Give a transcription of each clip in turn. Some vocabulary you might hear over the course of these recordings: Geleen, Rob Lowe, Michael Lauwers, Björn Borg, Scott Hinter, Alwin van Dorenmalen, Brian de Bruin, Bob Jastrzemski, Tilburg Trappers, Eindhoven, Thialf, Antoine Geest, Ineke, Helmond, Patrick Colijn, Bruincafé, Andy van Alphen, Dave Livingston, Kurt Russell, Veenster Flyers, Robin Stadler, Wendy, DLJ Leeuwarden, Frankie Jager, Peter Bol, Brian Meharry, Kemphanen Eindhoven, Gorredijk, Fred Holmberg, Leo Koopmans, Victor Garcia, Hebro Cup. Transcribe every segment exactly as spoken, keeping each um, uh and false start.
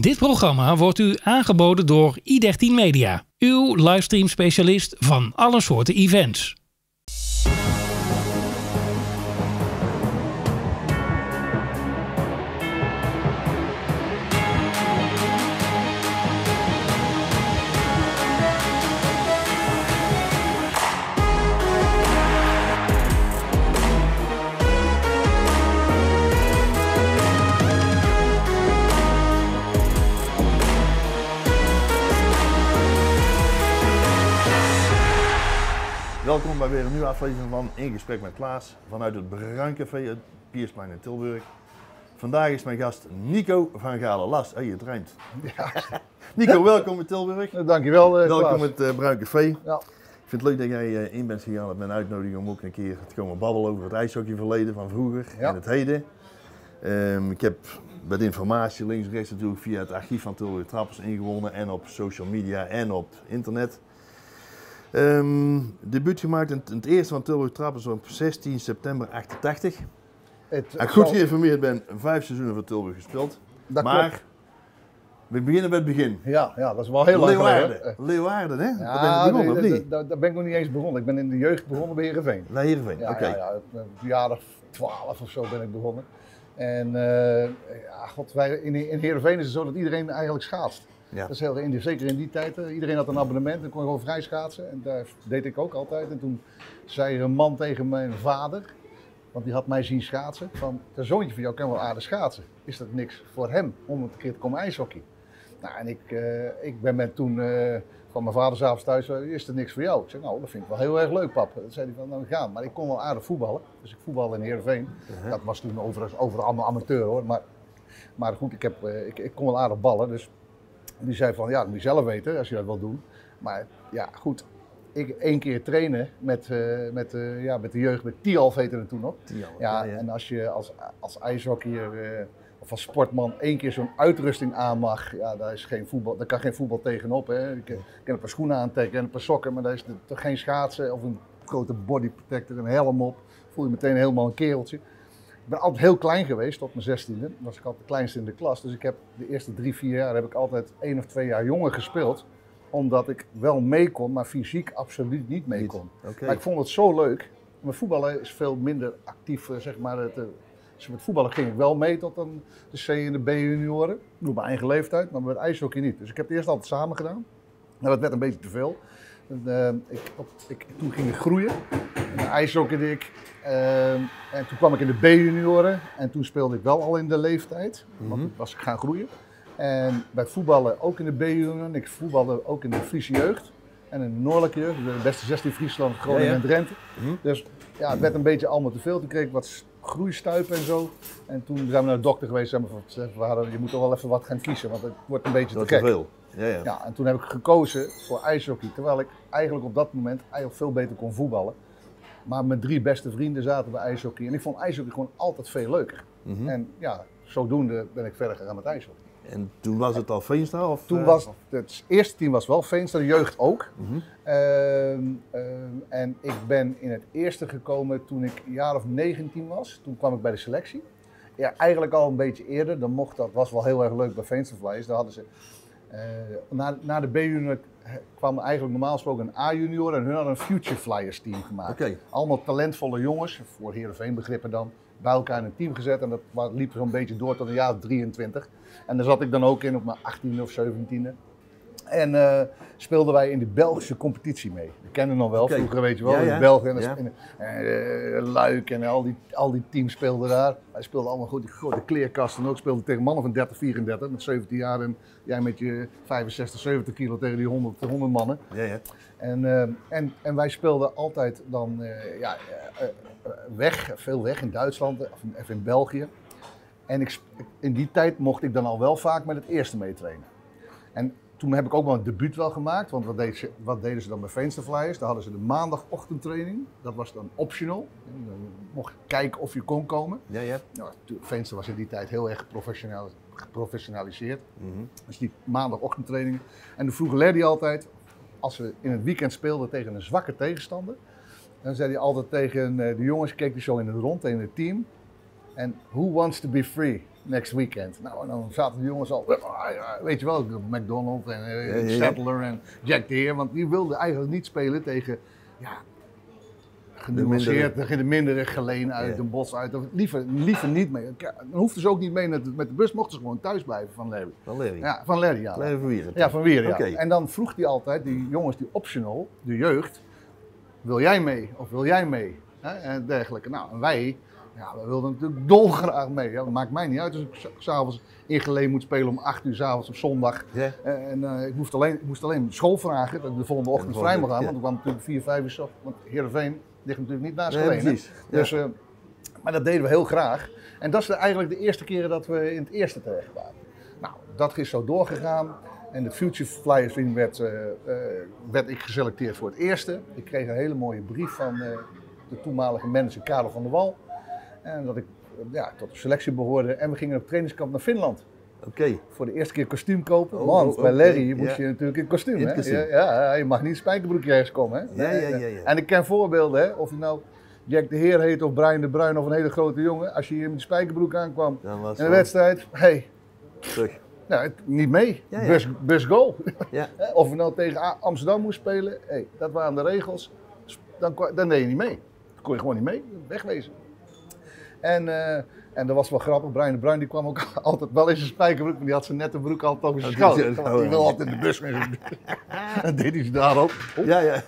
Dit programma wordt u aangeboden door i dertien Media, uw livestream specialist van alle soorten events. Welkom bij weer een nieuwe aflevering van In Gesprek met Klaas vanuit het Bruincafé, het Piersplein in Tilburg. Vandaag is mijn gast Nico van Galen Last. Hey, het ruimt. Ja. Nico, welkom in Tilburg. Dankjewel, Klaas. Welkom in het uh, Bruincafé. Ja. Ik vind het leuk dat jij uh, in bent gegaan met mijn uitnodiging om ook een keer te komen babbelen over het ijshockeyverleden van vroeger ja. en het heden. Um, ik heb wat informatie links en rechts natuurlijk via het archief van Tilburg Trappers ingewonnen en op social media en op internet. Um, debuut gemaakt in het eerste van Tilburg Trappers op zestien september achtentachtig. Het, en goed geïnformeerd ben, vijf seizoenen voor Tilburg gespeeld. Dat maar klopt. We beginnen bij het begin. Ja, ja dat is wel heel lang geleden. Leeuwarden, hè? Ja, daar ben, nee, nee, ben ik nog niet eens begonnen. Ik ben in de jeugd begonnen bij Heerenveen. Bij Heerenveen, ja, oké. Okay. Ja, ja, verjaardag twaalf of zo ben ik begonnen. En uh, ja, god, wij, in, in Heerenveen is het zo dat iedereen eigenlijk schaatst. Ja. Dat is heel in de, zeker in die tijd. Iedereen had een abonnement en kon gewoon vrij schaatsen. En daar deed ik ook altijd. En toen zei er een man tegen mijn vader, want die had mij zien schaatsen, van de zoontje van jou kan wel aardig schaatsen. Is dat niks voor hem om een keer te komen ijshockey? Nou, en ik, uh, ik ben met toen uh, van mijn vader 's avonds thuis, uh, is dat niks voor jou? Ik zei, nou, dat vind ik wel heel erg leuk, pap. Dan zei hij van, nou, gaan. Maar ik kon wel aardig voetballen. Dus ik voetbalde in Heerenveen. Uh-huh. Dat was toen overigens over allemaal amateur, hoor. Maar, maar goed, ik, heb, uh, ik, ik kon wel aardig ballen. Dus die zei van, ja, dat moet je zelf weten als je dat wil doen. Maar ja, goed, ik één keer trainen met, uh, met, uh, ja, met de jeugd, met Thialf heette het toen nog. Thialf, ja, ja, ja. En als je als, als ijshockeyer uh, of als sportman één keer zo'n uitrusting aan mag, ja, daar, is geen voetbal, daar kan geen voetbal tegenop. Hè. Je kan een paar schoenen aantrekken en een paar sokken, maar daar is toch geen schaatsen of een grote body protector, een helm op. Voel je meteen helemaal een kereltje. Ik ben altijd heel klein geweest, tot mijn zestiende, was ik altijd de kleinste in de klas. Dus ik heb de eerste drie, vier jaar heb ik altijd één of twee jaar jonger gespeeld. Omdat ik wel mee kon, maar fysiek absoluut niet mee kon. Okay. Maar ik vond het zo leuk. Mijn voetballen is veel minder actief, zeg maar. Het, dus met voetballen ging ik wel mee tot een, de C- en de B-junioren. Op mijn eigen leeftijd, maar met ijshockey niet. Dus ik heb het eerst altijd samen gedaan. Maar dat werd een beetje te veel. En, uh, ik, op, ik, toen ging ik groeien. En ijshockeyde ik. Uh, en toen kwam ik in de B-junioren en toen speelde ik wel al in de leeftijd, want mm-hmm. toen was ik gaan groeien. En bij voetballen ook in de B-junioren, ik voetbalde ook in de Friese jeugd en in de Noordelijke jeugd, de beste zestien Friesland, Groningen ja, ja. en Drenthe. Mm-hmm. Dus ja, het werd een beetje allemaal te veel, toen kreeg ik wat groeistuipen en zo. En toen zijn we naar de dokter geweest en zeiden we, je moet toch wel even wat gaan kiezen, want het wordt een beetje dat te gek. Veel. Ja, ja. Ja, en toen heb ik gekozen voor ijshockey, terwijl ik eigenlijk op dat moment eigenlijk veel beter kon voetballen. Maar mijn drie beste vrienden zaten bij ijshockey en ik vond ijshockey gewoon altijd veel leuker. Mm-hmm. En ja, zodoende ben ik verder gegaan met ijshockey. En toen was het al Veenster? Of, toen uh, was het eerste team was wel Veenster, de jeugd ook. Mm-hmm. uh, uh, en ik ben in het eerste gekomen toen ik een jaar of negentien was. Toen kwam ik bij de selectie. Ja, eigenlijk al een beetje eerder. Dan mocht dat, was wel heel erg leuk bij Veenster Flyers. Daar hadden ze uh, na, na de B-junior kwam eigenlijk normaal gesproken een A-junior en hun hadden een Future Flyers team gemaakt. Okay. Allemaal talentvolle jongens, voor Heerenveen begrippen dan, bij elkaar in een team gezet en dat liep zo'n beetje door tot een jaar of drieëntwintig. En daar zat ik dan ook in op mijn achttiende of zeventiende. En uh, speelden wij in de Belgische competitie mee. We kennen nog wel, okay. vroeger weet je wel, ja, ja. in België en, ja. en uh, Luik en al die, al die teams speelden daar. Wij speelden allemaal goed, die grote kleerkasten ook. Speelden tegen mannen van dertig, vierendertig met zeventien jaar en jij met je vijfenzestig, zeventig kilo tegen die honderd, honderd mannen. Ja, ja. En, uh, en, en wij speelden altijd dan uh, ja, uh, weg, veel weg in Duitsland of in, of in België. En ik, in die tijd mocht ik dan al wel vaak met het eerste meetrainen. En toen heb ik ook wel een debuut wel gemaakt, want wat deden ze, wat deden ze dan bij Veenster Flyers? Daar hadden ze de maandagochtendtraining, dat was dan optional. Dan mocht je kijken of je kon komen. Ja, ja. Nou, Veenster was in die tijd heel erg professioneel, geprofessionaliseerd. Mm-hmm. Dus die maandagochtendtrainingen. En toen vroeg Larry altijd, als we in het weekend speelden tegen een zwakke tegenstander, dan zei hij altijd tegen de jongens, keek hij zo in het rond, tegen het team. En who wants to be free next weekend? Nou, en dan zaten de jongens al, weet je wel, McDonald en uh, Stadler en Jack de Heer. Want die wilden eigenlijk niet spelen tegen, ja, genuanceerd, de, de mindere Geleen uit, yeah. Den Bosch uit. Liever, liever niet mee. Dan hoefden ze ook niet mee met de bus, mochten ze gewoon thuis blijven van Larry. Van Larry? Ja, van Larry, ja. Larry van Wiering. Ja, van Wiering, okay. Ja. En dan vroeg hij altijd, die jongens, die optional, de jeugd, wil jij mee of wil jij mee? Hè? En dergelijke. Nou, en wij, ja, we wilden natuurlijk dolgraag mee. Ja, dat maakt mij niet uit als ik s'avonds in Geleen moet spelen om acht uur s'avonds op zondag. Yeah. En uh, ik, moest alleen, ik moest alleen school vragen dat ik de volgende ochtend vrij mocht gaan, yeah. Want ik kwam natuurlijk vier, vijf uur s ochtend, want Heerenveen ligt natuurlijk niet naast Geleen. Nee, dus, ja. uh, maar dat deden we heel graag. En dat is de, eigenlijk de eerste keren dat we in het eerste terecht waren. Nou, dat is zo doorgegaan. En de Future Flyers Wing werd, uh, uh, werd ik geselecteerd voor het eerste. Ik kreeg een hele mooie brief van uh, de toenmalige manager Karel van der Wal. En dat ik uh, ja, tot de selectie behoorde. En we gingen op trainingskamp naar Finland. Oké. Okay. Voor de eerste keer kostuum kopen. Oh, want oh, bij Larry okay. moest ja. je natuurlijk in kostuum. In kostuum. Hè? Ja, ja, je mag niet in spijkerbroekje ergens komen. Hè? Ja, ja, ja, ja, ja. En ik ken voorbeelden, hè? Of je nou Jack de Heer heet of Brian de Bruin of een hele grote jongen. Als je hier met die spijkerbroek aankwam in de wel. wedstrijd, hé, hey. terug. Nou, het, niet mee. Ja, ja. Bus, bus goal. Ja. Of we nou tegen Amsterdam moest spelen, hey, dat waren de regels. Dan, dan deed je niet mee. Dan kon je gewoon niet mee. Wegwezen. En, uh, en dat was wel grappig. Brian de Bruin die kwam ook altijd wel in zijn spijkerbroek, maar die had zijn nette broek altijd over zijn schouder. Die wilde ja. altijd in de bus mee. En deed hij ze daarop. Oh. Ja, ja.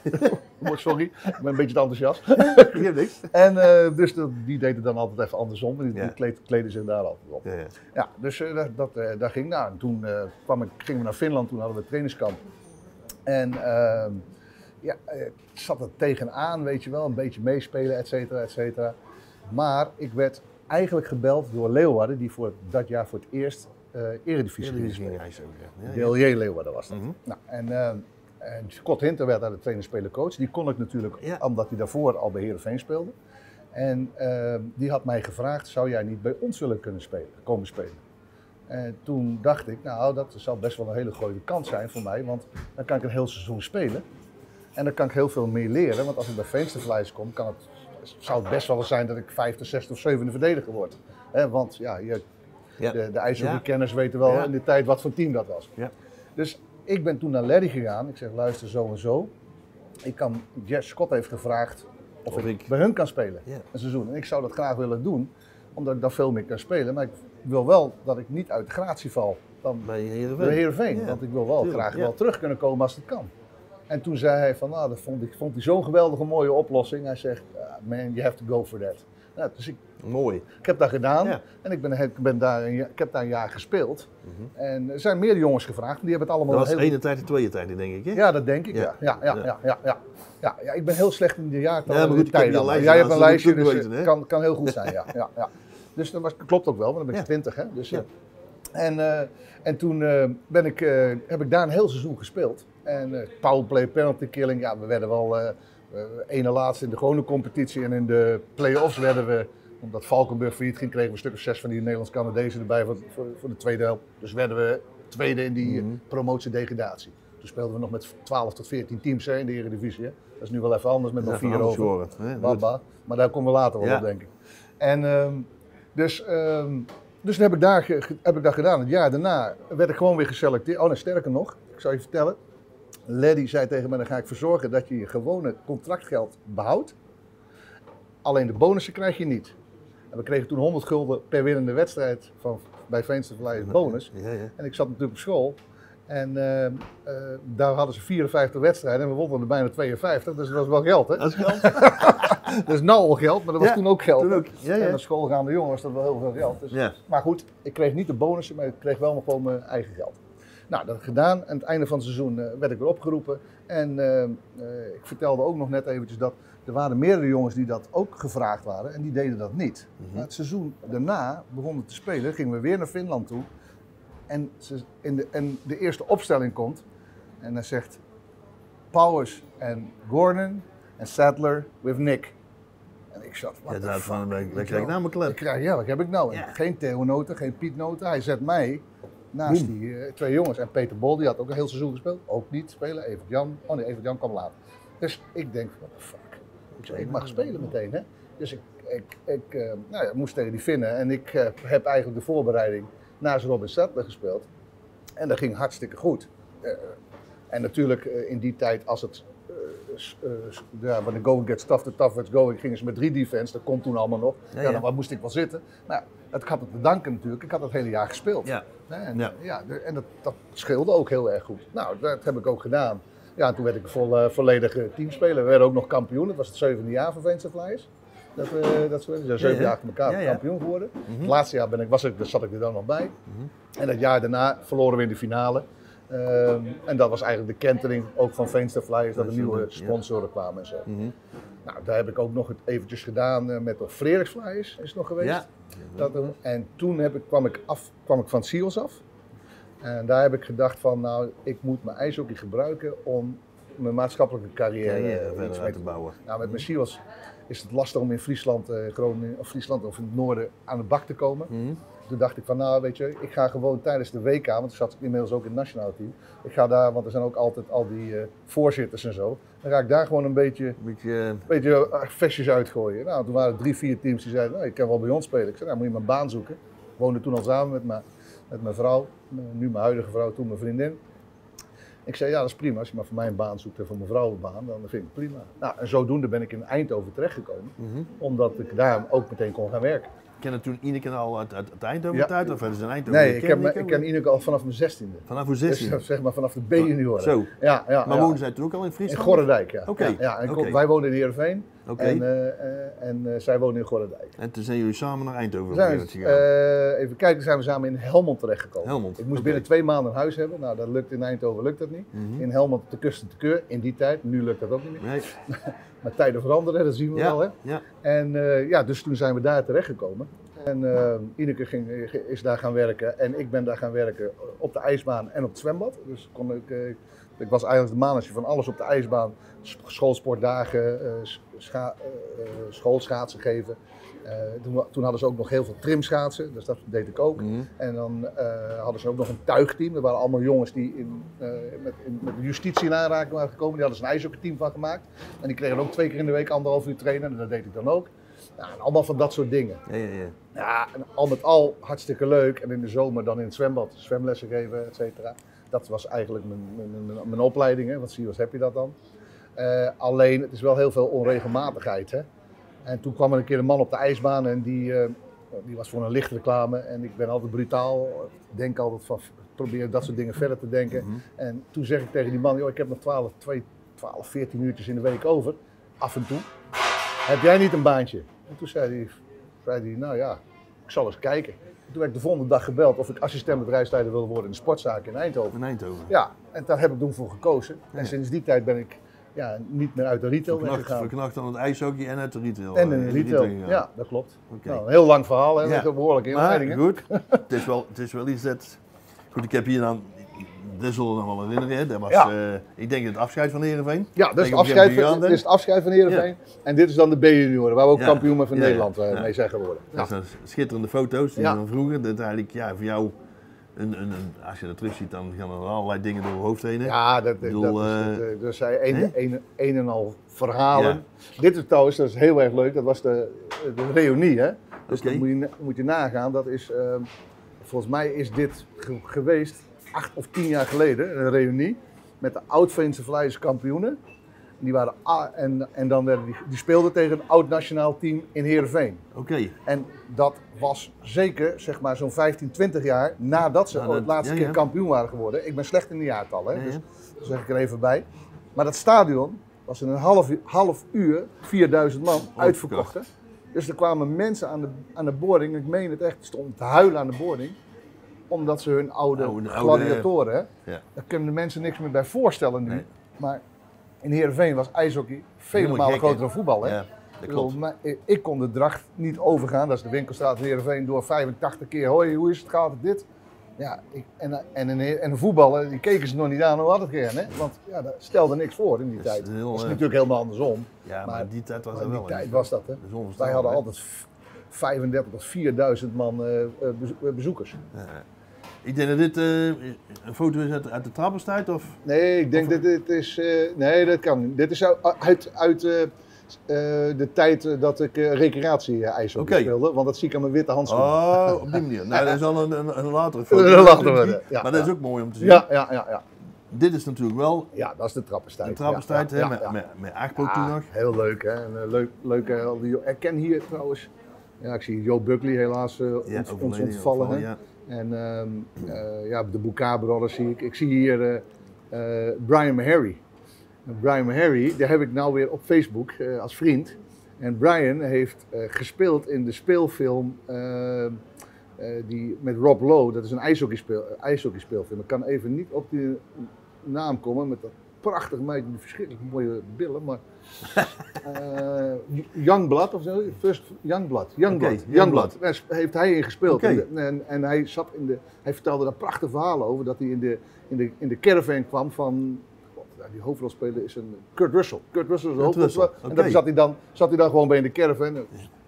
Sorry, ik ben een beetje te enthousiast. Ja, niks. En uh, dus de, die deed het dan altijd even andersom. Die, ja. die kleed, kleden zich daar altijd op. Ja, ja. ja dus uh, dat, uh, daar ging nou. En toen uh, kwam ik, gingen we naar Finland, toen hadden we trainingskamp. En uh, ja, ik zat er tegenaan, weet je wel. Een beetje meespelen, et cetera, et cetera. Maar ik werd eigenlijk gebeld door Leeuwarden, die voor dat jaar voor het eerst uh, Eredivisie ging spelen. D L J Leeuwarden was dat. Mm-hmm. Nou, en, uh, en Scott Hinter werd daar de trainer-speler-coach. Die kon ik natuurlijk, ja. omdat hij daarvoor al bij Heerenveen speelde. En uh, die had mij gevraagd, zou jij niet bij ons willen kunnen spelen, komen spelen? En toen dacht ik, nou dat zal best wel een hele goede kans zijn voor mij, want dan kan ik een heel seizoen spelen. En dan kan ik heel veel meer leren, want als ik bij Veenster Flyers kom, kan het... zou het best wel eens zijn dat ik vijfde, zesde of zevende verdediger word. He, want ja, je, ja. de, de ijshockey-kenners ja. weten wel ja. in de tijd wat voor team dat was. Ja. Dus ik ben toen naar Larry gegaan. Ik zeg, luister, zo en zo. Ik kan, Jess Scott heeft gevraagd of, of ik, ik bij hun kan spelen ja. een seizoen. En ik zou dat graag willen doen, omdat ik daar veel meer kan spelen. Maar ik wil wel dat ik niet uit gratie val dan bij Heerenveen. Heerenveen. Ja. Want ik wil wel Tuurlijk. graag ja. wel terug kunnen komen als het kan. En toen zei hij van, nou, dat vond ik vond hij zo'n geweldige mooie oplossing. Hij zegt, man, you have to go for that. Nou, dus ik, Mooi. Ik heb dat gedaan ja. en ik, ben, ik, ben daar, ik heb daar een jaar gespeeld. Mm-hmm. En er zijn meer jongens gevraagd, die hebben het allemaal... Dat was de hele... ene tijd en tweede tijd, denk ik, hè? Ja, dat denk ik, ja. Ja, ja, ja, ja. ja, ja, ja, ja ik ben heel slecht in de jaartallen. Ja, maar goed, ik heb een Jij hebt een lijstje, dus het dus kan, kan heel goed zijn, ja. ja, ja. Dus dat was, klopt ook wel, want dan ben ik ja. twintig, hè. Dus, ja. en, uh, en toen uh, ben ik, uh, heb ik daar een heel seizoen gespeeld. En uh, powerplay, penalty killing, ja, we werden wel uh, uh, ene laatste in de gewone competitie en in de play-offs werden we, omdat Valkenburg failliet ging, kregen we een stuk of zes van die Nederlands-Canadezen erbij voor, voor, voor de tweede helft. Dus werden we tweede in die mm-hmm. promotie-degradatie. Toen speelden we nog met twaalf tot veertien teams hè, in de Eredivisie. Hè. Dat is nu wel even anders met nog vier over. Nee, Baba. Maar daar komen we later wel ja. op, denk ik. En um, dus... Um, Dus dat heb ik daar, heb ik daar gedaan. Het jaar daarna werd ik gewoon weer geselecteerd. Oh nee, sterker nog, ik zal je vertellen. Larry zei tegen mij, dan ga ik ervoor zorgen dat je je gewone contractgeld behoudt. Alleen de bonussen krijg je niet. En we kregen toen honderd gulden per winnende wedstrijd van, bij Veenster Flyers bonus. Ja, ja. En ik zat natuurlijk op school. En uh, uh, daar hadden ze vierenvijftig wedstrijden en we wonnen er bijna tweeënvijftig. Dus dat was wel geld, hè? Dat is geld. Dat is nou al geld, maar dat was ja, toen ook geld. Toen ook. Ja, ja. En als schoolgaande jongen was dat wel heel veel geld. Dus, ja. Maar goed, ik kreeg niet de bonussen, maar ik kreeg wel nog gewoon mijn eigen geld. Nou, dat heb ik gedaan. Aan het einde van het seizoen uh, werd ik weer opgeroepen. En uh, uh, ik vertelde ook nog net eventjes dat er waren meerdere jongens die dat ook gevraagd waren. En die deden dat niet. Mm-hmm. Maar het seizoen daarna begonnen we te spelen, gingen we weer naar Finland toe. En, ze, in de, en de eerste opstelling komt en dan zegt Powers en Gordon en Stadler with Nick. En ik zat, wat ja, van, ik, ik krijg ik nou mijn klep. Ja, wat heb ik nou? Ja. Geen Theo Noten, geen Piet Noten. Hij zet mij naast Boem. die uh, twee jongens. En Peter Bol, die had ook een heel seizoen gespeeld. Ook niet spelen. Evert Jan. Oh nee, Evert Jan kwam later. Dus ik denk, what the fuck. Ik, zei, ik mag spelen meteen, hè. Dus ik, ik, ik uh, nou ja, moest tegen die Finnen en ik uh, heb eigenlijk de voorbereiding naast Robin Stadler gespeeld. En dat ging hartstikke goed. Uh, en natuurlijk uh, in die tijd, als het uh, uh, ja, when the going gets tough, the tough gets going, gingen ze met drie defense, dat komt toen allemaal nog. Ja, ja. Dan, dan moest ik wel zitten. Nou, dat had het te danken natuurlijk, ik had het hele jaar gespeeld. Ja. En, ja. Ja, en dat, dat scheelde ook heel erg goed. Nou, dat heb ik ook gedaan. Ja, en toen werd ik een vol, uh, volledige teamspeler. We werden ook nog kampioen. Dat was het zevende jaar van Veenster Flyers. Dat we dat we, dus zeven jaar achter elkaar ja, ja. kampioen geworden. Mm-hmm. Het laatste jaar ben ik, was ik, zat ik er dan nog bij. Mm-hmm. En dat jaar daarna verloren we in de finale. Um, en dat was eigenlijk de kentering ook van Veenster Flyers, dat er nieuwe sponsoren ja. kwamen en zo. Mm-hmm. Nou, daar heb ik ook nog eventjes gedaan met de Frederiks Flyers, is het nog geweest. Ja. Dat, en toen heb ik, kwam, ik af, kwam ik van Seals af. En daar heb ik gedacht van, nou, ik moet mijn ijshockey gebruiken om mijn maatschappelijke carrière, carrière iets verder uit te bouwen. Nou, met mijn Seals is het lastig om in Friesland, eh, Groningen, of Friesland of in het noorden aan de bak te komen. Mm. Toen dacht ik van, nou, weet je, ik ga gewoon tijdens de W K, want toen zat ik inmiddels ook in het nationale team. Ik ga daar, want er zijn ook altijd al die uh, voorzitters en zo. Dan ga ik daar gewoon een beetje, beetje... beetje uh, vestjes uitgooien. Nou, toen waren er drie, vier teams die zeiden, nou, ik kan wel bij ons spelen. Ik zei, nou, moet je maar een baan zoeken. Ik woonde toen al samen met mijn, met mijn vrouw, nu mijn huidige vrouw, toen mijn vriendin. Ik zei, ja, dat is prima. Als je maar voor mij een baan zoekt en voor mijn vrouw een baan, dan vind ik het prima. Nou, en zodoende ben ik in Eindhoven terechtgekomen, mm-hmm. omdat ik daar ook meteen kon gaan werken. Kennen toen Ineke al uit, uit, uit Eindhoven ja. uit? Of is in Eindhoven? Nee, ik, ken, me, ik ken Ineke al vanaf mijn zestiende. Vanaf mijn zestiende? Dus, zeg maar vanaf de B-junioren. Zo. Ja, ja, maar ja. woonden zij toen ook al in Friesland? In Gorredijk, ja. Oké. Okay. Ja, ja. En okay. Wij woonden in Heerenveen okay. en, uh, uh, en uh, zij woonden in Gorredijk. En toen zijn jullie samen naar Eindhoven zijn, uh, even kijken, zijn we samen in Helmond terechtgekomen. Helmond. Ik moest okay. binnen twee maanden een huis hebben. Nou, dat lukt in Eindhoven lukt dat niet. Mm-hmm. In Helmond te kusten te keur, in die tijd. Nu lukt dat ook niet meer. Nee. Maar tijden veranderen, dat zien we ja, wel. Hè? Ja. En uh, ja, dus toen zijn we daar terechtgekomen. En uh, ja. Ineke ging, is daar gaan werken en ik ben daar gaan werken op de ijsbaan en op het zwembad. Dus kon ik, uh, ik was eigenlijk de manager van alles op de ijsbaan. Schoolsportdagen, uh, scha- uh, schoolschaatsen geven. Uh, toen, toen hadden ze ook nog heel veel trimschaatsen, dus dat deed ik ook. Mm-hmm. En dan uh, hadden ze ook nog een tuigteam. Dat waren allemaal jongens die in, uh, met, in, met justitie in aanraking waren gekomen. Die hadden ze een ijshockeyteam van gemaakt. En die kregen ook twee keer in de week anderhalf uur trainen. En dat deed ik dan ook. Nou, en allemaal van dat soort dingen. Ja, ja, ja. Ja, en al met al hartstikke leuk. En in de zomer dan in het zwembad, zwemlessen geven, et cetera. Dat was eigenlijk mijn, mijn, mijn, mijn opleiding, hè. Want zie je, wat heb je dat dan? Uh, alleen, het is wel heel veel onregelmatigheid, hè. En toen kwam er een keer een man op de ijsbaan en die, uh, die was voor een lichtreclame. En ik ben altijd brutaal, denk altijd van, probeer dat soort dingen verder te denken. Mm-hmm. En toen zeg ik tegen die man, joh, ik heb nog twaalf, veertien uurtjes in de week over, af en toe. Heb jij niet een baantje? En toen zei hij, zei hij, nou ja, ik zal eens kijken. En toen werd ik de volgende dag gebeld of ik assistent bedrijfsleider wilde worden in de sportzaak in Eindhoven. In Eindhoven? Ja, en daar heb ik toen voor gekozen. Ja. En sinds die tijd ben ik... Ja, niet meer uit de retail verknacht, weggegaan. Verknacht aan het ijshockey en uit de retail. En in de retail, de retail ja. ja, dat klopt. Okay. Nou, een heel lang verhaal, hè? Ja. Met een behoorlijke inleiding. Maar goed, het is, wel, het is wel iets dat... Goed, ik heb hier dan... Dat zullen we nog wel herinneren, hè? Dat was, ja. uh, ik denk het afscheid van Heerenveen. Ja, dat is het afscheid, van, dit is het afscheid van Heerenveen. Ja. En dit is dan de B-junioren, waar we ook ja. kampioen van ja. Nederland ja. mee zijn geworden. Ja. Dat zijn schitterende foto's die ja. van vroeger. Dat eigenlijk, ja, voor jou... Een, een, een, als je dat terug ziet, dan gaan er allerlei dingen door je hoofd heen. Hè? Ja, dat, bedoel, dat is het. Er zijn een, een, een en al verhalen. Ja. Dit is trouwens, dat is heel erg leuk, dat was de, de reunie. Hè? Dus okay. dat moet je, moet je nagaan. Dat is, uh, volgens mij is dit ge- geweest acht of tien jaar geleden, een reunie. Met de oud-Veense Flyers kampioenen. Die waren a- en, en dan werden die, die speelden tegen een oud-nationaal team in Heerenveen. Oké. Okay. En dat was zeker zeg maar, zo'n vijftien, twintig jaar nadat ze nou, dat, het laatste ja, keer ja. kampioen waren geworden. Ik ben slecht in de jaartallen, hè, ja, dus ja. dat zeg ik er even bij. Maar dat stadion was in een half, half uur vierduizend man oh, uitverkocht. Hè. Dus er kwamen mensen aan de, aan de boarding, ik meen het echt, stond te huilen aan de boarding. Omdat ze hun oude, oude gladiatoren, oude, hè, ja. daar kunnen de mensen niks meer bij voorstellen nu. Nee. Maar in Heerenveen was ijshockey vele malen groter dan voetbal. Hè? Ja, dat klopt. Ik, bedoel, ik kon de dracht niet overgaan, dat is de winkelstraat in Heerenveen, door vijfentachtig keer. Hoi, hoe is het? Gaat het dit? Ja, ik, en, en, en, en de voetballen, die keken ze nog niet aan hoe had het gaan, hè? Want ja, dat stelde niks voor in die dat tijd. Dat is heel, natuurlijk helemaal andersom. Ja, maar, maar in die tijd was dat wel. In die tijd was dat, hè? Dat wij hadden hè? altijd vijfendertigduizend tot vierduizend man uh, bezo- bezoekers. Ja. Ik denk dat dit uh, een foto is uit, uit de Trapperstijd, of? Nee, ik denk of... dat dit is... Uh, nee, dat kan niet. Dit is uit, uit uh, Uh, de tijd dat ik uh, recreatie-ijshockey okay. speelde, want dat zie ik aan mijn witte handschoenen. Oh, op die manier. Nou, dat is al een, een, een latere foto. Ja, maar ja. dat is ook mooi om te zien. Ja, ja, ja, ja. Dit is natuurlijk wel... Ja, dat is de trapperstijd. De trapperstijd, ja, ja, ja, met, ja. met, met Aagpo ja, toen nog. Heel leuk, hè. En, uh, leuk, leuk uh, ik ken hier trouwens, ja, ik zie Joe Buckley helaas uh, ja, ons, ons ontvallen. Hè. Ja. En um, uh, ja, de Boucaat-brothers zie ik. Ik zie hier uh, uh, Brian Meharry. Brian Meharry, daar heb ik nou weer op Facebook uh, als vriend. En Brian heeft uh, gespeeld in de speelfilm uh, uh, die, met Rob Lowe. Dat is een ijshockeyspeelfilm. Uh, ijshockeyspeelfilm. Ik kan even niet op die naam komen met dat prachtig meisje, die verschrikkelijk mooie billen. Maar uh, Youngblood of zo? First Youngblood. Youngblood. Okay, Youngblood. Daar heeft hij in gespeeld. Okay. In de, en en hij, zat in de, hij vertelde daar prachtige verhalen over dat hij in de, in de, in de caravan kwam van... Die hoofdrolspeler is een Kurt Russell. Kurt Russell is een hoofdrolspeler. Okay. En dan zat hij dan, zat hij dan gewoon bij in de caravan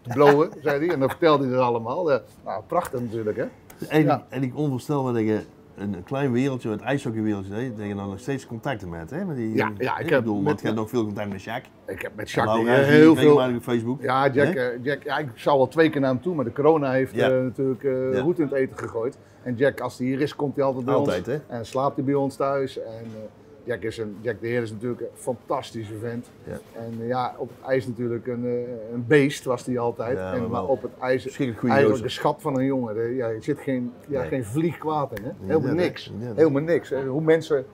te blowen, zei hij. En dan vertelde hij dat allemaal. Ja, nou, prachtig natuurlijk, hè. En, ja. en ik onvoorstelbaar dat je een klein wereldje, het ijshockeywereldje, dat je dan nog steeds contacten met, hè? Met die, ja, ja, ik, ik heb bedoel, met, met, nog veel contact met Jack. Ik heb met Jack Laura, die, heel die, veel. Op Facebook. Ja, Jack, nee? Jack, ja, ik zou al twee keer naar hem toe, maar de corona heeft ja. uh, natuurlijk uh, ja. goed in het eten gegooid. En Jack, als hij hier is, komt hij altijd bij altijd, ons. Hè? En slaapt hij bij ons thuis. En, uh, Jack, is een, Jack de Heer is natuurlijk een fantastische vent. Ja. En ja, op het ijs natuurlijk een, een beest was hij altijd. Ja, maar, en, maar op het ijs eigenlijk de schat van een jongen. De, ja, er zit geen, ja, nee. geen vlieg kwaad in. Hè? Helemaal niks. Helemaal niks. Hè? Hoe mensen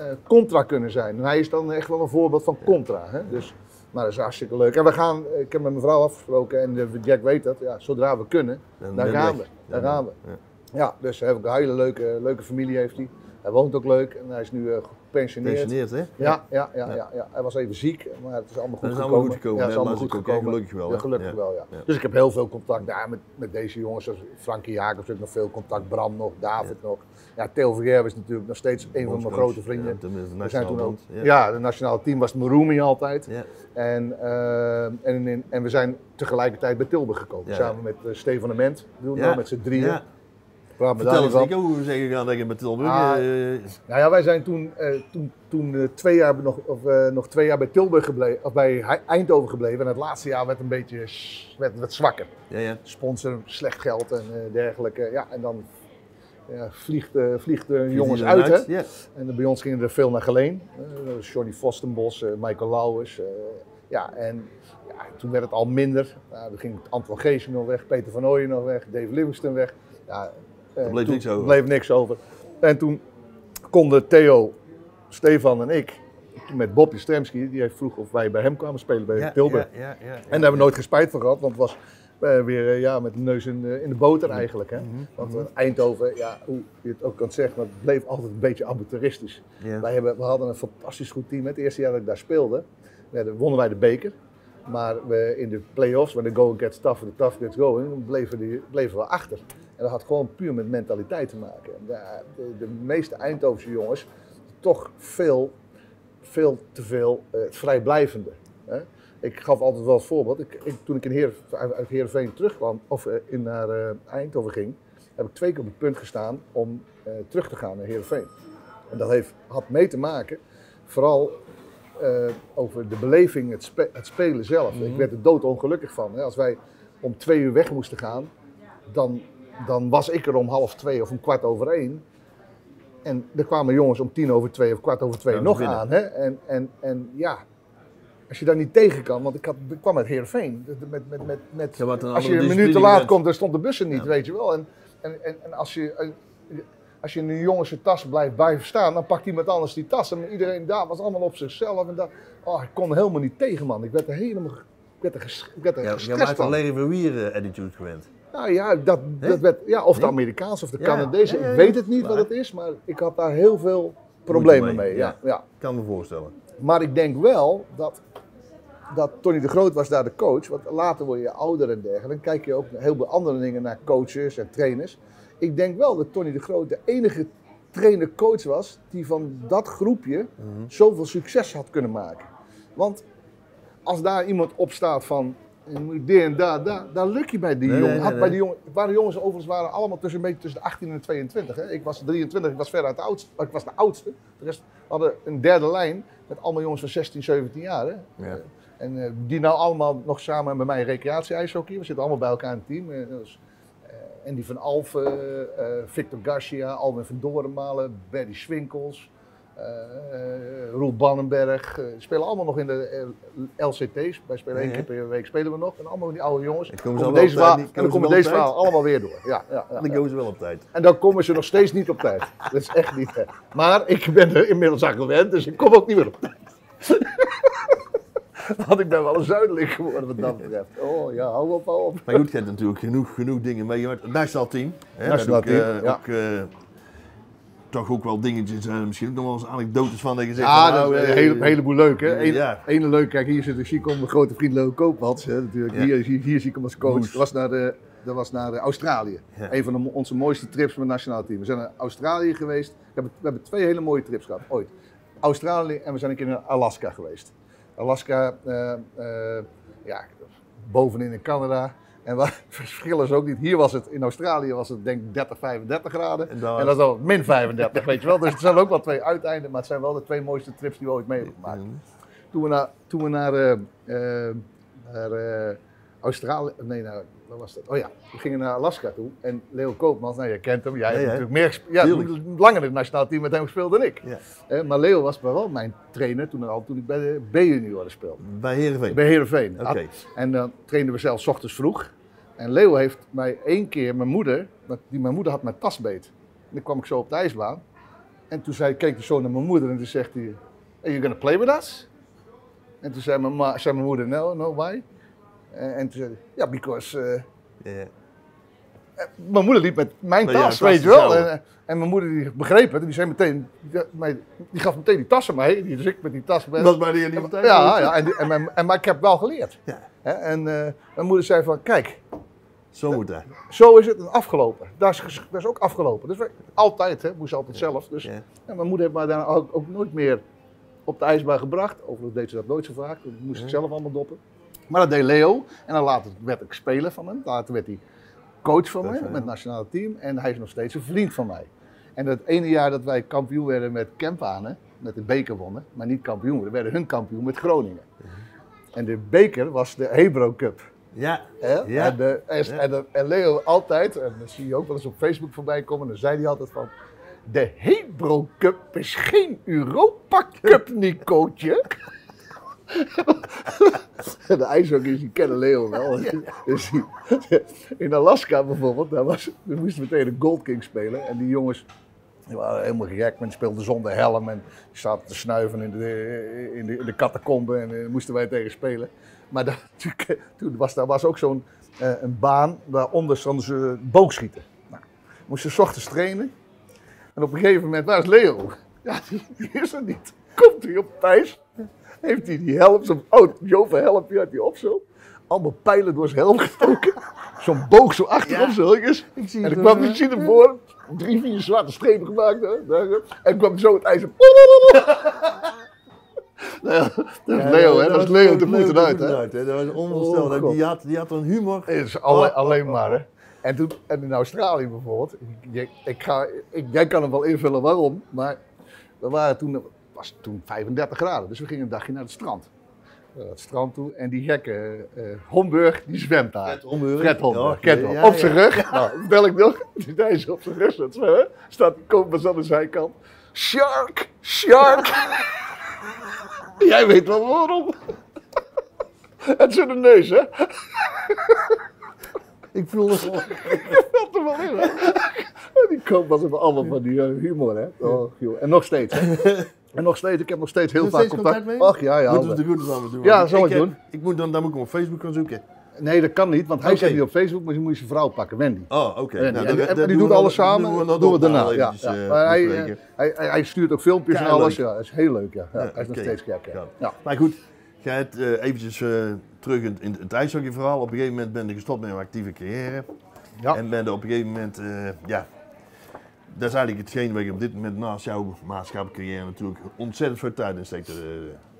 uh, contra kunnen zijn. En hij is dan echt wel een voorbeeld van contra. Hè? Dus, maar dat is hartstikke leuk. En we gaan, ik heb met mijn vrouw afgesproken en Jack weet dat. Ja, zodra we kunnen, dan daar gaan we. Daar ja, gaan we. Ja, ja dus hij heeft een hele leuke, leuke familie heeft hij. Hij woont ook leuk en hij is nu uh, gepensioneerd. Pensioneerd, hè? Ja, ja, ja, ja, ja, ja. Hij was even ziek, maar het is allemaal goed gekomen. Het is gekomen. allemaal goed gekomen. Ja, het is allemaal goed gekomen. Gelukkig wel. Ja, gelukkig ja. wel, ja. ja. Dus ik heb heel veel contact daar met, met deze jongens. Frankie Jager heb ik nog veel contact, Bram nog, David ja. nog. Ja, Teo Vergeer was natuurlijk nog steeds een van mijn grote vrienden. Ja, we zijn toen ook, ja. ja, het nationale team was Marumi altijd. Ja. En, uh, en, en, en we zijn tegelijkertijd bij Tilburg gekomen. Ja. Samen met uh, Stefan de Ment, doen we ja. nou, met z'n drieën. Ja. Vertel eens, Nico, hoe zeg ik aan dat je met Tilburg... Ah, uh, nou ja, wij zijn toen, uh, toen, toen uh, twee jaar nog, of, uh, nog twee jaar bij Tilburg gebleven, of bij Eindhoven gebleven. En het laatste jaar werd een beetje werd, werd zwakker. Ja, ja. Sponsor, slecht geld en uh, dergelijke. Ja, en dan ja, vliegt, uh, vliegt de vliegt jongens uit, uit. Hè? Ja. En bij ons gingen er veel naar Geleen. Uh, Johnny Vostenbos, uh, Michael Lauwers. Uh, ja, en ja, toen werd het al minder. Uh, er ging Antoine Geest nog weg, Peter van Ooyen nog weg, Dave Livingston weg. Ja, er bleef, niks over. bleef niks over. En toen konden Theo, Stefan en ik, met Bob Jastrzemski, die vroeg of wij bij hem kwamen spelen bij ja, Tilburg. Ja, ja, ja, ja, en daar ja, hebben we ja. nooit gespijt van gehad, want het was uh, weer uh, ja, met de neus in, uh, in de boter eigenlijk. Hè? Mm-hmm. Want uh, Eindhoven, ja, hoe je het ook kan zeggen, maar het bleef altijd een beetje amateuristisch. Ja. Wij hebben, we hadden een fantastisch goed team. Het eerste jaar dat ik daar speelde, werden, wonnen wij de beker. Maar we in de play-offs, when the going gets tougher, the tough gets going, bleven, die, bleven we achter. En dat had gewoon puur met mentaliteit te maken. De, de, de meeste Eindhovense jongens, toch veel, veel te veel uh, vrijblijvende. Hè? Ik gaf altijd wel het voorbeeld. Ik, ik, toen ik in Heer, uit Heerenveen terugkwam, of uh, in naar uh, Eindhoven ging, heb ik twee keer op het punt gestaan om uh, terug te gaan naar Heerenveen. En dat heeft, had mee te maken, vooral... Uh, over de beleving, het, spe het spelen zelf. Mm-hmm. Ik werd er doodongelukkig van. Hè. Als wij om twee uur weg moesten gaan, dan, dan was ik er om half twee of om kwart over één. En er kwamen jongens om tien over twee of kwart over twee ja, nog binnen. aan. Hè. En, en, en ja, als je daar niet tegen kan, want ik, had, ik kwam uit Heerenveen. Met, met, met, met, ja, als je een minuut te laat bent. komt, dan stond de bussen niet, ja. weet je wel. En, en, en, en als je... Als je in een jongens tas blijft blijven staan, dan pakt iemand anders die tas. En iedereen daar was allemaal op zichzelf. En dat, oh, ik kon helemaal niet tegen, man. Ik werd er helemaal ik werd er ges, ik werd er ja, gestrest van. Je maakt een Larry van Wieren attitude gewend. Nou ja, dat, dat werd, ja, of de Amerikaanse of de ja, Canadese. Ja, ja, ja. Ik weet het niet maar, wat het is, maar ik had daar heel veel problemen mee. mee. Ja, ja. Ja. Kan me voorstellen. Maar ik denk wel dat, dat Tony de Groot was daar de coach. Want later word je ouder en dergelijke. Dan kijk je ook heel veel andere dingen naar coaches en trainers. Ik denk wel dat Tony de Groot de enige trainer-coach was die van dat groepje mm-hmm. zoveel succes had kunnen maken. Want als daar iemand op staat van, dit en daar, daar, daar lukt je bij die nee, jongen. Nee, nee, bij die jongen waar de jongens overigens waren allemaal tussen, een beetje tussen de achttien en tweeëntwintig. Hè. Ik was drieëntwintig, ik was veruit de oudste, ik was de oudste. De rest hadden een derde lijn met allemaal jongens van zestien, zeventien jaar. Hè. Ja. En uh, die nou allemaal nog samen met mij in recreatie-ijshockey. We zitten allemaal bij elkaar in het team. Uh, dus, uh, Andy van Alphen, uh, Victor Garcia, Alwin van Dorenmalen, Berry Swinkels, uh, uh, Roel Bannenberg. Uh, spelen allemaal nog in de uh, L C T's. Wij spelen één nee, keer per week spelen we nog. En allemaal die oude jongens. En dan komen deze verhaal, en dan komen deze verhaal allemaal weer door. Ja, ja, ja, dan komen ze wel op tijd. En dan komen ze nog steeds niet op tijd. Dat is echt niet. Hè. Maar ik ben er inmiddels aan gewend, dus ik kom ook niet meer op tijd. Want ik ben wel een zuideling geworden wat dat betreft. Oh ja, hou op, hou op. Maar goed, je hebt natuurlijk genoeg, genoeg dingen meegemaakt. Het nationaal team. Hè? Nationaal team, uh, ja. Ook, uh, toch ook wel dingetjes, uh, misschien ook nog wel eens anekdotes van dat je zegt... Ja, van, nou, dat is een hele, uh, heleboel leuk hè. Eén uh, ja. leuk, kijk hier zit de Chico, mijn grote vriend Leo Koopmans. Hè, natuurlijk. Ja. Hier, hier, hier zie ik hem als coach. Dat was naar, de, dat was naar Australië. Ja. Een van de, onze mooiste trips met het nationaal team. We zijn naar Australië geweest. We hebben, we hebben twee hele mooie trips gehad, ooit. Australië en we zijn een keer naar Alaska geweest. Alaska, uh, uh, ja, bovenin in Canada. En wat verschillen ze ook niet. Hier was het, in Australië was het denk ik dertig, vijfendertig graden. En, dan... en dat is dan min vijfendertig, weet je wel. Dus het zijn ook wel twee uiteinden, maar het zijn wel de twee mooiste trips die we ooit mee hebben gemaakt. Mm-hmm. Toen we naar, toen we naar, uh, uh, naar uh, Australië, nee, naar, waar was dat? Oh ja, we gingen naar Alaska toe. En Leo Koopmans, nou je kent hem, jij nee, hebt he? natuurlijk meer, ja, langer in het nationaal team met hem gespeeld dan ik. Ja. Eh, maar Leo was wel mijn trainer toen, al, toen ik bij de B-junioren speelde. Bij Heerenveen? Bij Heerenveen. Oké. Okay. En dan uh, trainden we zelfs 's ochtends vroeg. En Leo heeft mij één keer, mijn moeder, die mijn moeder had mijn tas beet. En dan kwam ik zo op de ijsbaan. En toen zei, keek ik zo naar mijn moeder en toen zegt hij, are you gonna play with us? En toen zei mijn, ma, zei mijn moeder, no, no, why? En toen zei hij, ja, because... Uh, yeah. Mijn moeder liep met mijn tas, ja, tas weet je wel. En, en mijn moeder die begreep het, die, zei meteen, die, die gaf meteen die tassen mee. Dus ik met die tas... Met, dat maar die niet meteen. Ja, ja en, en, en, en, maar ik heb wel geleerd. Ja. En uh, mijn moeder zei van, kijk... Zo moet dat. Zo is het afgelopen. Dat is, dat is ook afgelopen. Dus altijd, hè, moest altijd ja. zelf. Dus, ja. En mijn moeder heeft mij daarna ook, ook nooit meer op de ijsbaan gebracht. Overigens deed ze dat nooit zo vaak, dat moest ja. ik zelf allemaal doppen. Maar dat deed Leo en dan later werd ik speler van hem, later werd hij coach van mij met het nationale team en hij is nog steeds een vriend van mij. En dat ene jaar dat wij kampioen werden met Kemphanen, met de beker wonnen, maar niet kampioen, we werden hun kampioen met Groningen. En de beker was de Hebro Cup. Ja. En, ja. En, de, en, ja. En, de, en Leo altijd, en dat zie je ook wel eens op Facebook voorbij komen, dan zei hij altijd van... De Hebro Cup is geen Europa Cup, Nicootje. De ijshockeyers die kennen Leo wel. Ja. Dus die, in Alaska bijvoorbeeld, daar, was, daar moesten we tegen de Gold Kings spelen. En die jongens die waren helemaal gek. Men speelde zonder helm en die zaten te snuiven in de, in de, in de catacomben en daar moesten wij tegen spelen. Maar dat, toen was daar was ook zo'n een baan waaronder stonden ze boogschieten. Nou, moesten ze 's ochtends trainen. En op een gegeven moment, waar is Leo? Ja, die is er niet. Komt hij op thuis? Heeft hij die helm, zo'n oud Joven-helmpje uit die op zo. Allemaal pijlen door zijn helm gestoken. Zo'n boog zo achterop, ja, zo. En dan kwam hij zien hem voor. Drie, vier zwarte strepen gemaakt. Hè. En kwam zo het ijs op. Nou ja, dat is Leo, hè? Dat is Leo, dat moet eruit, hè? Dat was onvoorstelbaar. Die had, die had een humor. Is alleen, alleen maar, hè? En, toen, en in Australië bijvoorbeeld, ik, ik ga, ik, jij kan hem wel invullen waarom, maar we waren toen, was toen vijfendertig graden, dus we gingen een dagje naar het strand. Naar het strand toe en die gekke uh, Holmberg, die zwemt daar. Fred Holmberg? Fred Holmberg, ja, okay, ja, op zijn rug. Ja. Nou, bel ik nog, hij is op zijn rug, hè? Staat Koopmans aan de zijkant. Shark, shark. Jij weet wel waarom. Het zit in de neus, hè? Ik voel het wel. Ik vond er wel in, hè? Die Koopmans hebben allemaal van die humor, hè? Oh, joh. En nog steeds, hè? En nog steeds, ik heb nog steeds heel vaak contact. contact mee? Ach ja, ja. Moeten we de goede samen doen? Ja, dat zal ik, ik heb, doen. Ik moet dan, dan moet ik hem op Facebook gaan zoeken. Nee, dat kan niet, want hij okay. zit niet op Facebook, maar dan moet je zijn vrouw pakken, Wendy. Oh, oké. Okay. Nou, en, en die doet we alles samen, doen we, dat doen we daarna. Eventjes, ja, ja. Maar hij, hij, hij, hij stuurt ook filmpjes ja, en alles, leuk. Ja, dat is heel leuk, ja. ja, ja hij is okay. nog steeds gek, ja. Ja. Ja. Maar goed, ga het uh, eventjes uh, terug in, in het ijshockeyverhaal. Op een gegeven moment ben je gestopt met een actieve carrière. Ja. En ben je op een gegeven moment, uh, ja... Dat is eigenlijk hetgeen waar je op dit moment naast jouw maatschappelijke carrière natuurlijk ontzettend veel tijd in steekt, uh,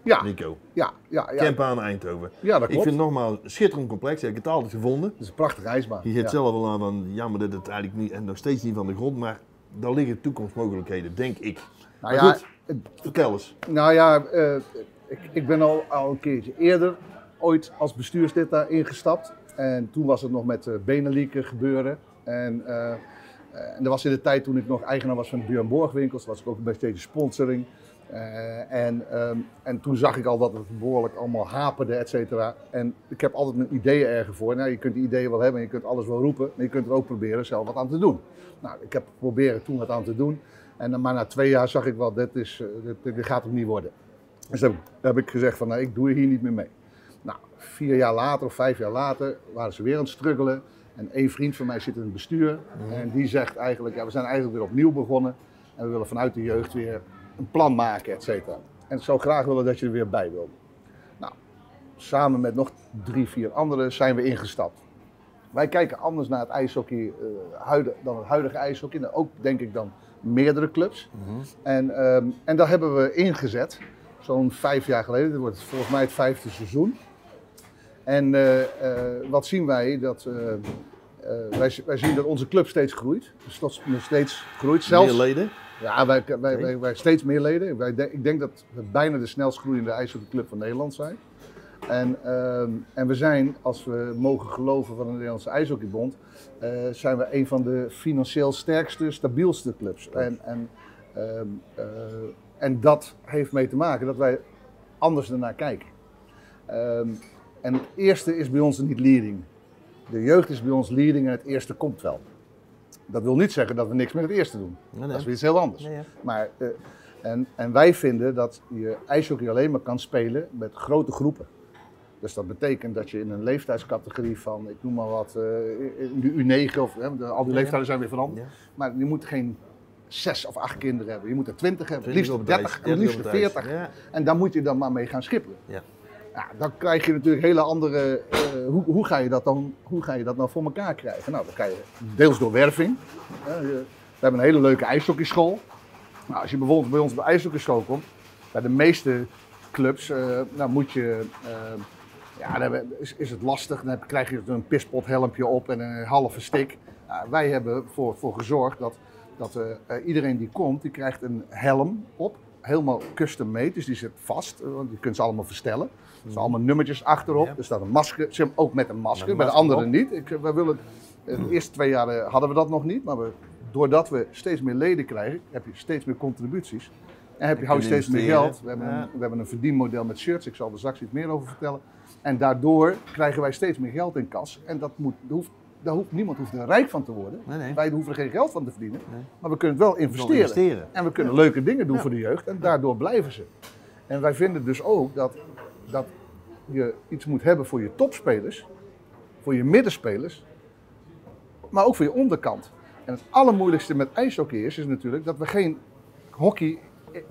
ja, Nico. Ja, ja, ja. Kemphanen Eindhoven. Ja, dat klopt. Ik vind het nogmaals schitterend complex, heb ik het altijd gevonden. Het is een prachtige ijsbaan. Je zit ja. zelf al aan van, jammer dat het eigenlijk niet, en nog steeds niet van de grond, maar daar liggen toekomstmogelijkheden, denk ik. Nou maar ja, goed, vertel eens. Nou ja, uh, ik, ik ben al, al een keertje eerder ooit als bestuurslid daar ingestapt. En toen was het nog met uh, Benelink gebeuren. En, uh, en dat was in de tijd toen ik nog eigenaar was van de Björn Borg winkels. Was ik ook bij steeds sponsoring. Uh, en, um, en toen zag ik al dat het behoorlijk allemaal haperde, et cetera. En ik heb altijd mijn ideeën ergens voor. Nou, je kunt die ideeën wel hebben, je kunt alles wel roepen, maar je kunt er ook proberen zelf wat aan te doen. Nou, ik heb proberen toen wat aan te doen. En, maar na twee jaar zag ik wel, dit, is, dit, dit gaat hem niet worden. Dus heb, heb ik gezegd van, nou, ik doe hier niet meer mee. Nou, vier jaar later of vijf jaar later waren ze weer aan het struggelen. En één vriend van mij zit in het bestuur. Mm. En die zegt eigenlijk, ja, we zijn eigenlijk weer opnieuw begonnen. En we willen vanuit de jeugd weer een plan maken, et cetera. En ik zou graag willen dat je er weer bij wil. Nou, samen met nog drie, vier anderen zijn we ingestapt. Wij kijken anders naar het ijshockey uh, huidig, dan het huidige ijshockey. Nou, ook denk ik dan meerdere clubs. Mm-hmm. En, um, en daar hebben we ingezet, zo'n vijf jaar geleden. Dit wordt volgens mij het vijfde seizoen. En uh, uh, wat zien wij? Dat, uh, uh, wij, wij zien dat onze club steeds groeit. Dus steeds groeit zelfs. Meer leden? Ja, wij, wij, wij, wij, wij steeds meer leden. Wij de, ik denk dat we bijna de snelst groeiende ijshockeyclub van Nederland zijn. En, uh, en we zijn, als we mogen geloven van de Nederlandse IJshockeybond, uh, zijn we een van de financieel sterkste, stabielste clubs. En, en, uh, uh, en dat heeft mee te maken dat wij anders ernaar kijken. Uh, en het eerste is bij ons niet leading. De jeugd is bij ons leading en het eerste komt wel. Dat wil niet zeggen dat we niks met het eerste doen. Nee, nee. Dat is weer iets heel anders. Nee, ja. Maar, uh, en, en wij vinden dat je ijshockey alleen maar kan spelen met grote groepen. Dus dat betekent dat je in een leeftijdscategorie van, ik noem maar wat, uh, de U negen of uh, de, al die leeftijden zijn weer veranderd. Ja. Maar je moet geen zes of acht kinderen hebben. Je moet er twintig hebben, het liefst dertig, het liefst veertig. Ja. En daar moet je dan maar mee gaan schipperen. Ja. Ja, dan krijg je natuurlijk hele andere, uh, hoe, hoe, ga je dat dan, hoe ga je dat nou voor elkaar krijgen? Nou, dat kan je deels door werving. Uh, we hebben een hele leuke ijshockeyschool. Nou, als je bijvoorbeeld bij ons op de ijshockeyschool komt, bij de meeste clubs, uh, dan moet je, uh, ja, dan is, is het lastig. Dan krijg je een pispothelmpje op en een halve stick. Uh, wij hebben voor, voor gezorgd dat, dat uh, uh, iedereen die komt, die krijgt een helm op. Helemaal custom made, dus die zit vast, want je kunt ze allemaal verstellen. Er staan allemaal nummertjes achterop, ja. Er staat een masker, ook met een masker, met, een masker met de anderen op. Niet. Ik, wij willen, de eerste twee jaar hadden we dat nog niet, maar we, doordat we steeds meer leden krijgen, heb je steeds meer contributies. En heb je, hou je steeds meer geld. We hebben, ja. een, we hebben een verdienmodel met shirts, ik zal er straks iets meer over vertellen. En daardoor krijgen wij steeds meer geld in kas en dat moet, dat hoeft, Daar hoeft, niemand hoeft er rijk van te worden. Nee, nee. Wij hoeven er geen geld van te verdienen. Nee. Maar we kunnen het wel investeren. We investeren. En we kunnen ja. leuke dingen doen ja. voor de jeugd. En daardoor blijven ze. En wij vinden dus ook dat, dat je iets moet hebben voor je topspelers. Voor je middenspelers. Maar ook voor je onderkant. En het allermoeilijkste met ijshockey is, is natuurlijk dat we geen hockey...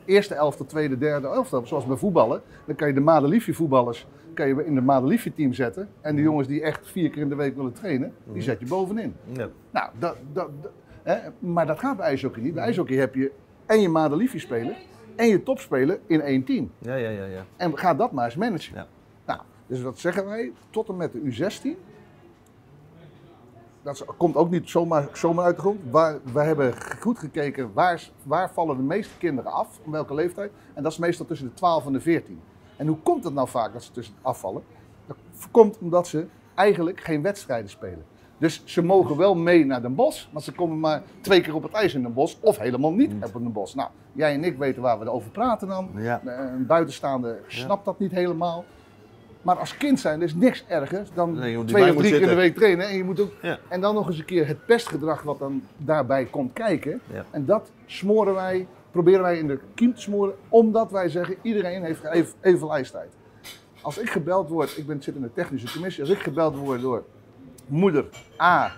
Eerste elftal, tweede, derde elftal, zoals bij voetballen. Dan kan je de Madeliefje voetballers kan je in de Madeliefje team zetten. En de jongens die echt vier keer in de week willen trainen, die zet je bovenin. Ja. Nou, dat, dat, dat, hè? Maar dat gaat bij ijshockey niet. Bij ijshockey heb je en je Madeliefje speler en je topspeler in één team. Ja, ja, ja, ja. En ga dat maar eens managen. Ja. Nou, dus wat zeggen wij? Tot en met de U zestien. Dat komt ook niet zomaar, zomaar uit de grond. Waar, we hebben goed gekeken waar, waar vallen de meeste kinderen af, om welke leeftijd. En dat is meestal tussen de twaalf en de veertien. En hoe komt het nou vaak dat ze tussen afvallen? Dat komt omdat ze eigenlijk geen wedstrijden spelen. Dus ze mogen wel mee naar Den Bosch, maar ze komen maar twee keer op het ijs in Den Bosch. Of helemaal niet op Den Bosch. Nou, jij en ik weten waar we over praten dan. Ja. Een buitenstaander snapt ja. dat niet helemaal. Maar als kind zijn is niks erger dan nee, twee of drie keer in de week trainen. En, je moet ook, ja. en dan nog eens een keer het pestgedrag wat dan daarbij komt kijken. Ja. En dat smoren wij, proberen wij in de kiem te smoren. Omdat wij zeggen, iedereen heeft even, evenveel ijstijd. Als ik gebeld word, ik ben, zit in de technische commissie. Als ik gebeld word door moeder A,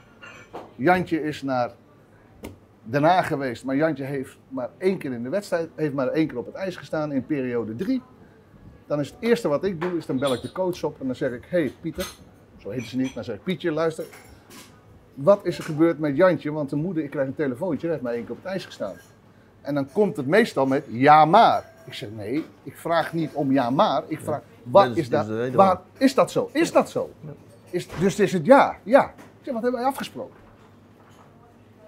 Jantje is naar Den Haag geweest. Maar Jantje heeft maar één keer in de wedstrijd, heeft maar één keer op het ijs gestaan in periode drie. Dan is het eerste wat ik doe, is dan bel ik de coach op en dan zeg ik, hé hey, Pieter, zo heet ze niet, maar dan zeg ik, Pietje, luister. Wat is er gebeurd met Jantje? Want de moeder, ik krijg een telefoontje, heeft mij één keer op het ijs gestaan. En dan komt het meestal met, ja maar. Ik zeg, nee, ik vraag niet om ja maar, ik vraag, wat is dat, waar, is dat zo? Is dat zo? Is, dus is het ja, ja. Ik zeg, wat hebben wij afgesproken?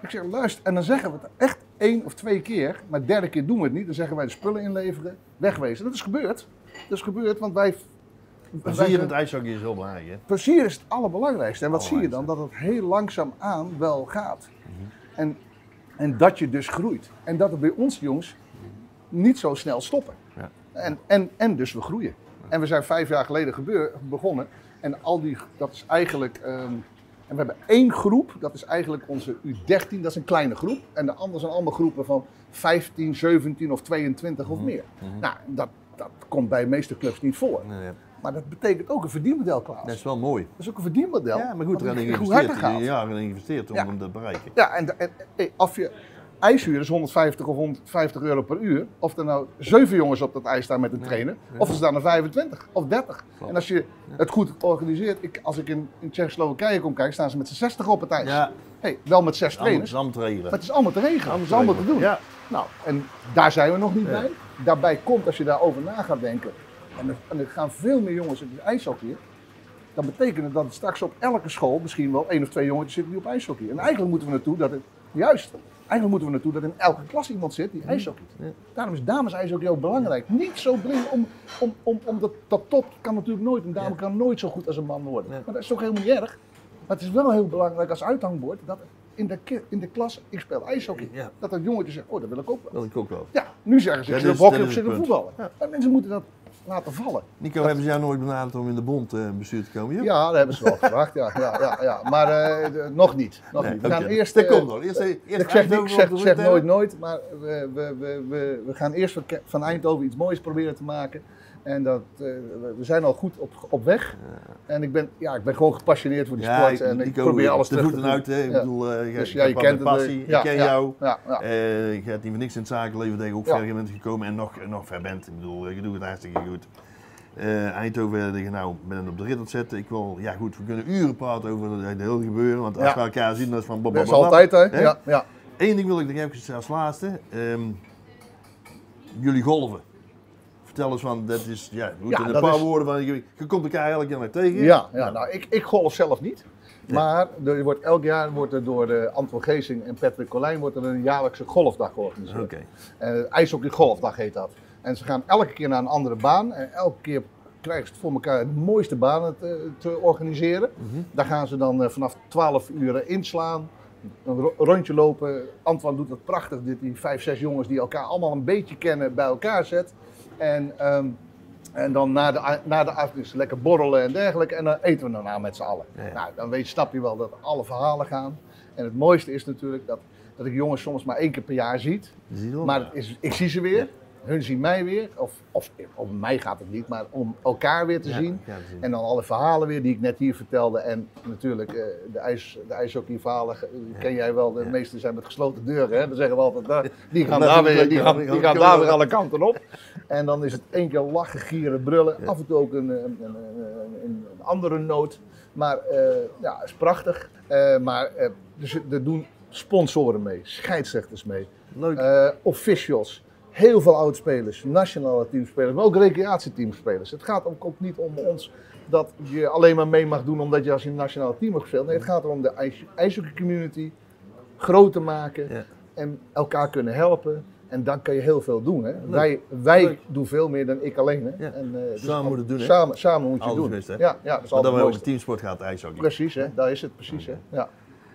Ik zeg, luister, en dan zeggen we het echt één of twee keer, maar de derde keer doen we het niet. Dan zeggen wij de spullen inleveren, wegwezen. Dat is gebeurd. Dat is gebeurd, want wij... Plezier in het ijshockey is heel belangrijk, hè? Plezier is het allerbelangrijkste. En wat zie je dan? Dat het heel langzaam aan wel gaat. Mm-hmm. en, en dat je dus groeit. En dat het bij ons jongens niet zo snel stoppen. Ja. En, en, en dus we groeien. Ja. En we zijn vijf jaar geleden gebeur, begonnen. En al die, dat is eigenlijk... Um, en we hebben één groep, dat is eigenlijk onze U dertien, dat is een kleine groep. En de anderen zijn allemaal groepen van vijftien, zeventien of tweeëntwintig mm-hmm. of meer. Mm-hmm. Nou, dat, dat komt bij de meeste clubs niet voor. Nee, nee. Maar dat betekent ook een verdienmodel, Klaas. Dat is wel mooi. Dat is ook een verdienmodel. Ja, maar goed, er is een jaar in geïnvesteerd om ja. hem te bereiken. Ja, en, en, en of je ijshuur is honderdvijftig of honderdvijftig euro per uur. Of er nou zeven jongens op dat ijs staan met een ja. trainer. Ja. Of er staan er vijfentwintig of dertig. Klopt. En als je het goed organiseert, ik, als ik in, in Tsjechoslowakije kom kijken, staan ze met z'n zestig op het ijs. Ja. Hey, wel met zes trainers. Het is allemaal te regelen. Maar het is allemaal te regelen. Het is allemaal te doen. Ja. Nou, en daar zijn we nog niet ja. bij. Daarbij komt, als je daarover na gaat denken. En er, en er gaan veel meer jongens op het ijshockey. Dan betekent het dat er straks op elke school misschien wel één of twee jongetjes zitten die op ijshockey. En eigenlijk moeten we naartoe dat het juist. Eigenlijk moeten we naartoe dat in elke klas iemand zit die ijshockeyt. Ja. Daarom is dames ijshockey ook belangrijk. Niet zo blind om, om, om, om dat, dat top kan natuurlijk nooit. Een dame ja. kan nooit zo goed als een man worden. Ja. Maar dat is toch helemaal niet erg. Maar het is wel heel belangrijk als uithangbord dat in de, in de klas, ik speel ijshockey, ja. dat dat jongetje zegt, oh dat wil ik ook wel. Dat wil ik ook wel. Ja, nu zeggen ze, ik zit op hockey of zit op voetballen. Ja. Maar mensen moeten dat laten vallen. Nico, dat... hebben ze jou nooit benaderd om in de bond uh, bestuur te komen? Joh? Ja, dat hebben ze wel gevraagd. Ja, ja, ja, ja. Maar uh, de, nog niet. Nog nee, niet. We okay. gaan eerst, uh, komt nog. Eerst, uh, eerst ik zeg, ik zeg, zeg nooit nooit, maar we, we, we, we, we gaan eerst van Eindhoven iets moois proberen te maken. En dat, uh, we zijn al goed op, op weg. Ja. En ik ben, ja, ik ben gewoon gepassioneerd voor die ja, sport. Ik, en ik Nico, probeer alles te doen. De voeten uit, hè? Ik ja. bedoel, uh, dus, ja, je kent passie. De, ja, ik ken ja, jou. Ja, ja. Uh, ik heb niet voor niks in het zakenleven dat je ook ja. ver bent gekomen en nog, nog ver bent. Ik bedoel, je doet het hartstikke goed. Uh, Eindhoven, ik nou, ben op de rit aan het zetten. Ik wil, ja goed, we kunnen uren praten over het hele gebeuren. Want als ja. we elkaar zien, dat is van blablabla. Dat is altijd, hè? Ja, ja. Eén ding wil ik nog even als laatste. Um, jullie golven. Vertel eens van, dat is, ja, goed, ja, in een paar is... woorden van, je, je komt elkaar eigenlijk helemaal tegen. Ja, ja, nou, ik, ik golf zelf niet. Nee. Maar er wordt, elk jaar wordt er door uh, Antoine Geest en Patrick Colijn wordt er een jaarlijkse golfdag georganiseerd. Okay. Uh, IJshockey golfdag heet dat. En ze gaan elke keer naar een andere baan en elke keer krijgen ze voor elkaar de mooiste banen te, te organiseren. Mm-hmm. Daar gaan ze dan uh, vanaf twaalf uur inslaan. Een rondje lopen. Antoine doet het prachtig, dit, die vijf, zes jongens die elkaar allemaal een beetje kennen bij elkaar zet. En, um, en dan na de, na de avond lekker borrelen en dergelijke. En dan eten we daarna met z'n allen. Ja. Nou, dan weet, snap je wel dat alle verhalen gaan. En het mooiste is natuurlijk dat, dat ik jongens soms maar één keer per jaar ziet. Zie je wel, maar ja. het is, ik zie ze weer. Ja. Hun zien mij weer, of, of om mij gaat het niet, maar om elkaar weer te, ja, zien. Ja, te zien. En dan alle verhalen weer die ik net hier vertelde. En natuurlijk, uh, de, ijs, de ijshockeyverhalen uh, ken jij wel. De ja. meeste zijn met gesloten deuren. Hè? Dan zeggen we altijd, nou, die gaan daar weer, die gaan, die gaan daar weer alle kanten op. En dan is het één keer lachen, gieren, brullen. Ja. Af en toe ook een, een, een, een, een andere noot. Maar uh, ja, is prachtig. Uh, maar uh, dus, er doen sponsoren mee, scheidsrechters mee, leuk. Uh, officials. Heel veel oudspelers, nationale teamspelers, maar ook recreatieteamspelers. Het gaat ook, ook niet om ons dat je alleen maar mee mag doen omdat je als je een nationaal team hebt gespeeld. Nee, het gaat erom de ijshockeycommunity groot te maken, ja. en elkaar kunnen helpen. En dan kan je heel veel doen. Hè? Wij, wij doen veel meer dan ik alleen. Hè? Ja. En, uh, dus samen moeten doen. Hè? Samen, samen moet je alles doen. Best, hè? Ja, ja, dat is maar dan we over teamsport gaat ijshockey. Precies, hè? Daar is het precies. Okay. Hè? Ja.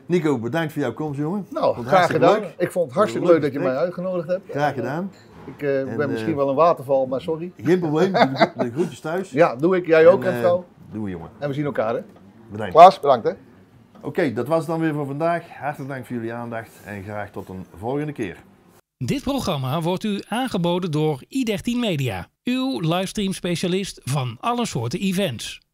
Nico, bedankt voor jouw komst, jongen. Nou, graag gedaan. Leuk. Ik vond het hartstikke leuk, leuk dat je mij uitgenodigd hebt. Graag gedaan. Ik uh, en, ben misschien uh, wel een waterval, maar sorry. Geen probleem, de, de groetjes thuis. Ja, doe ik. Jij ook, en, en vrouw. Doe we, jongen. En we zien elkaar, hè. Bedankt. Klaas, bedankt, hè. Oké, okay, dat was het dan weer voor vandaag. Hartelijk dank voor jullie aandacht en graag tot een volgende keer. Dit programma wordt u aangeboden door i dertien Media. Uw livestream specialist van alle soorten events.